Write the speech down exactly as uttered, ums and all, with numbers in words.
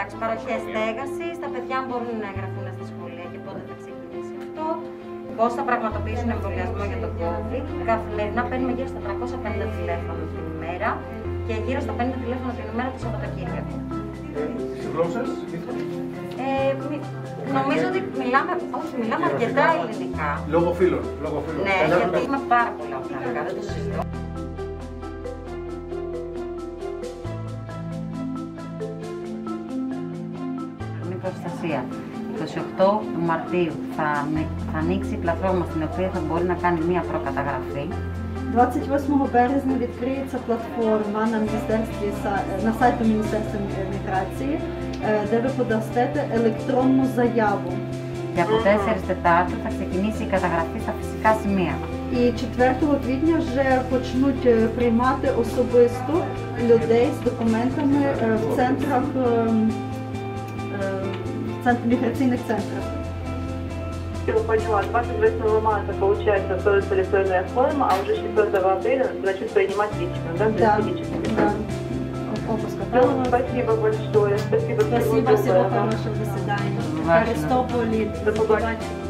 Εντάξει, παροχές στέγασης, τα παιδιά μπορούν να εγγραφούν στα σχολεία και πότε θα ξεκινήσει αυτό. Πώς θα πραγματοποιήσουν εμβολιασμό για το COVID. Καθημερινά παίρνουμε γύρω στα τριακόσια πενήντα τηλέφωνα την ημέρα και γύρω στα πενήντα τηλέφωνα την ημέρα το Σαββατοκύριακο. Τις γλώσσες, ε, νομίζω ότι μιλάμε, όχι, μιλάμε αρκετά ελληνικά. Λόγω φίλων. Ναι, γιατί έχουμε πάρα πολλά πράγματα, δεν το συζητώ. Προστασία. είκοσι οκτώ Μαρτίου θα, θα ανοίξει η πλατφόρμα στην οποία θα μπορεί να κάνει μία προκαταγραφή. двадцать восьмого березня відкриється платформа на міністерстві на сайті Міністерства міграції, де ви подасте електронну заяву. Και από τέσσερις Τετάρτου θα ξεκινήσει η καταγραφή στα φυσικά σημεία. І четвертого квітня вже почнуть приймати особисто людей з документами в центрах миграционных центров. Я поняла, двадцать восьмого марта получается остается электронная форма, а уже четвёртого апреля начнут принимать лично, да? Да. Да. Спасибо. Спасибо большое. Спасибо. Спасибо. Всего хорошего. До свидания. До побачення.